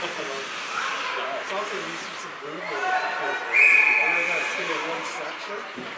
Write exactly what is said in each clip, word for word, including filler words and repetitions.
It's also used for some movement because we're going to stay in one section. Yeah.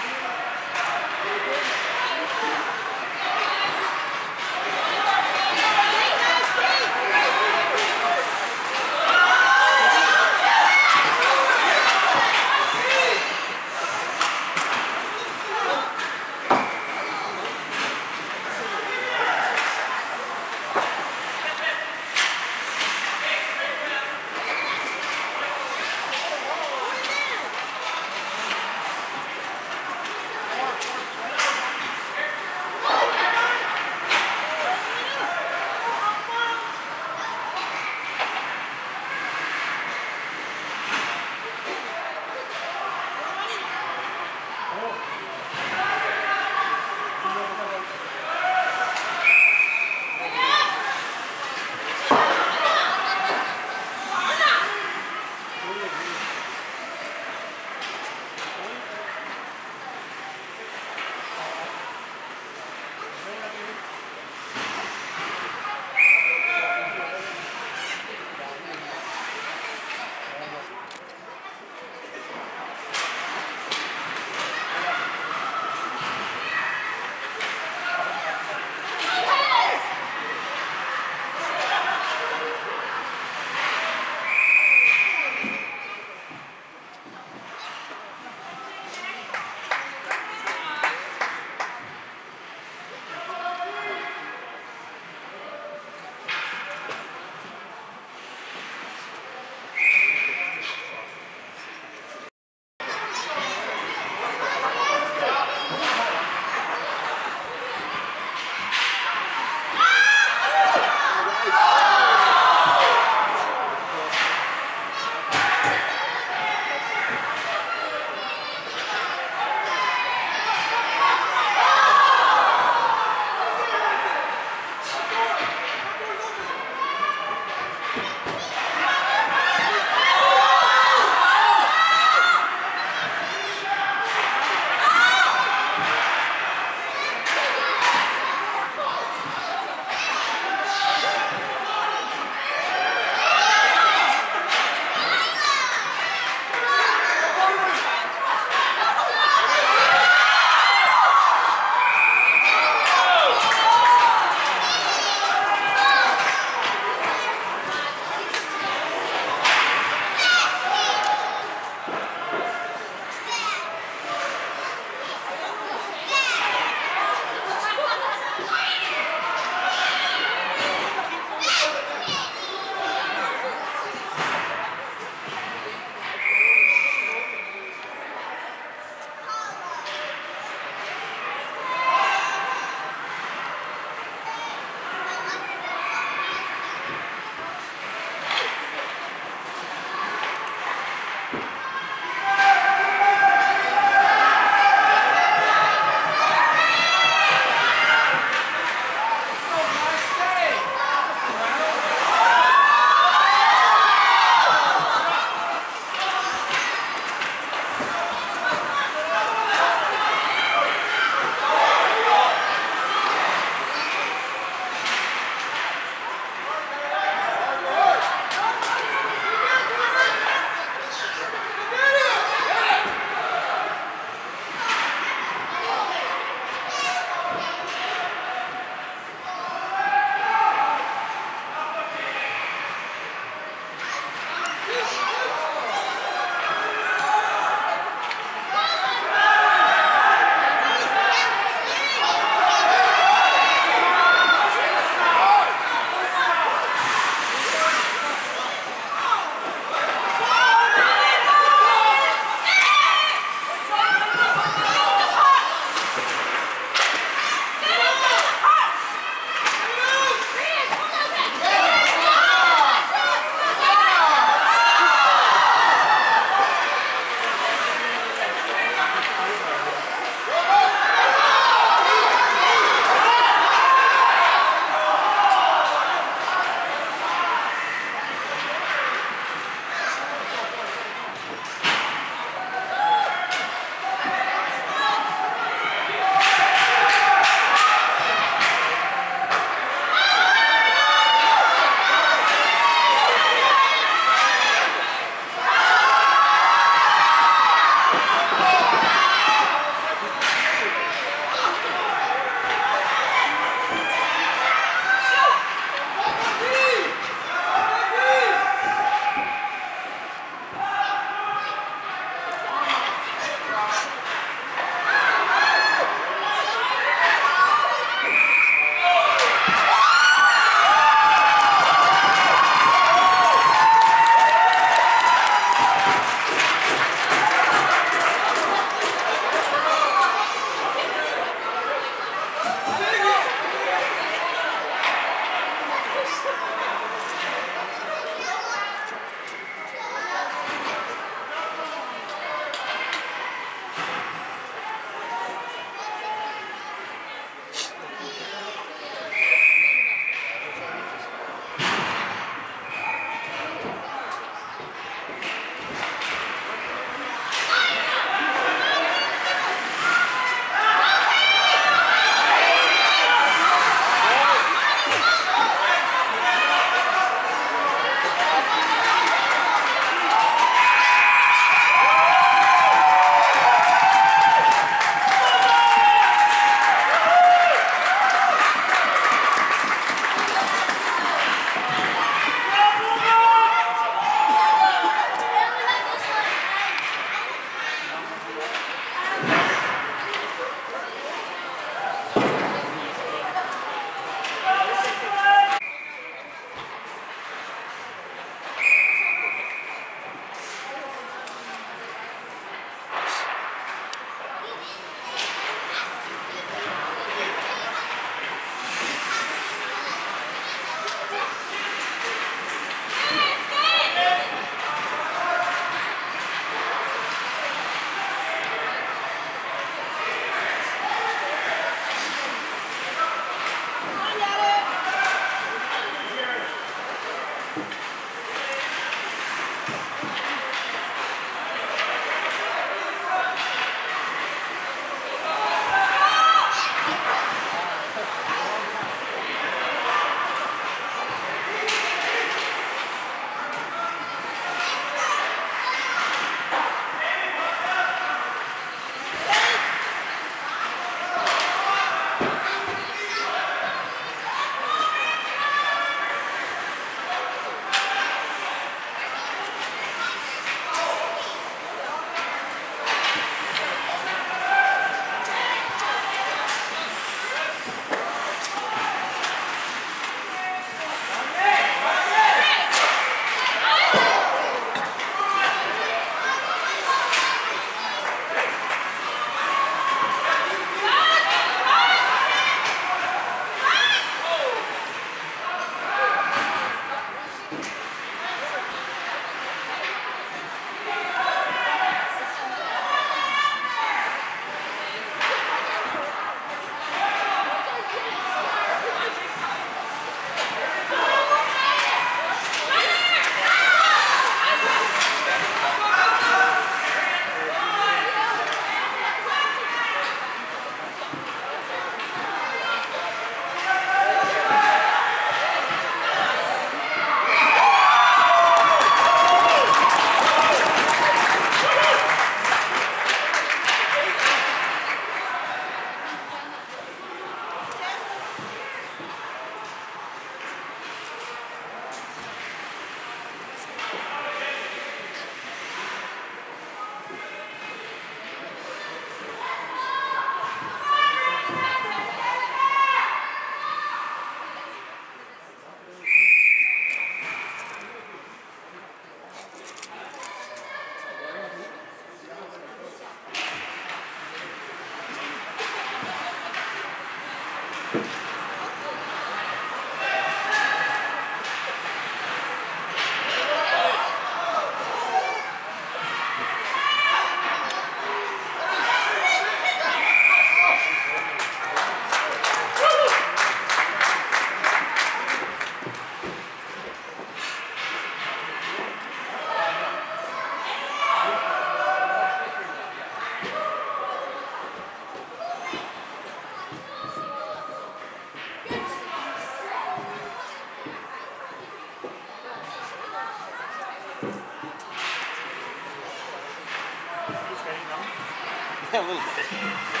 a little bit.